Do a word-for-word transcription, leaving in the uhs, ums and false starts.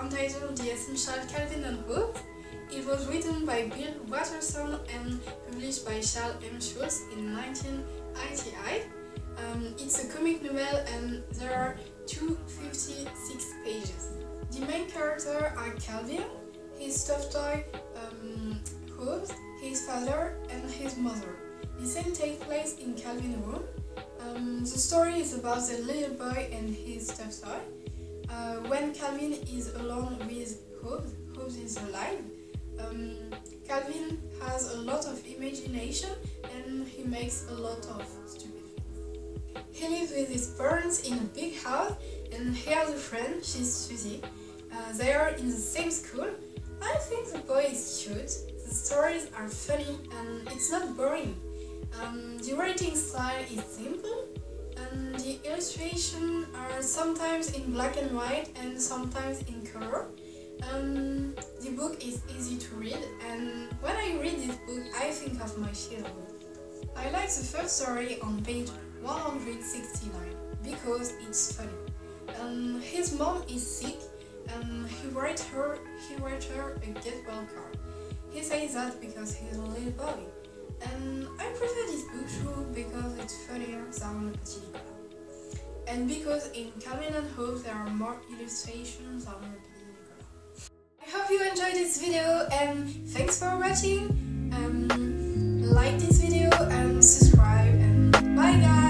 entitled The Essential Calvin and Hobbes. It was written by Bill Watterson and published by Charles M. Schulz in nineteen eighty-eight. Um, it's a comic novel and there are two hundred fifty-six pages. The main characters are Calvin, his stuffed toy, um, Hobbes, his father and his mother. The scene takes place in Calvin's room. Um, the story is about the little boy and his stuffed toy. Uh, when Calvin is alone with Hobbes, Hobbes is alive. Um, Calvin has a lot of imagination and he makes a lot of stupid things. He lives with his parents in a big house and he has a friend, she's Susie. Uh, they are in the same school. I think the boy is cute, the stories are funny and it's not boring. Um, the writing style is simple and the illustrations are sometimes in black and white and sometimes in color. Um, the book is easy to read and when I read this book I think of my childhood. I like the first story on page one hundred sixty-nine because it's funny. Um, his mom is sick and he writes her, he writes her a get well card. He says that because he's a little boy. And I prefer this book too because it's funnier than the petit livre. And because in Calvin and Hobbes there are more illustrations than the petit livre. I hope you enjoyed this video and thanks for watching. Um, like this video and subscribe and bye guys!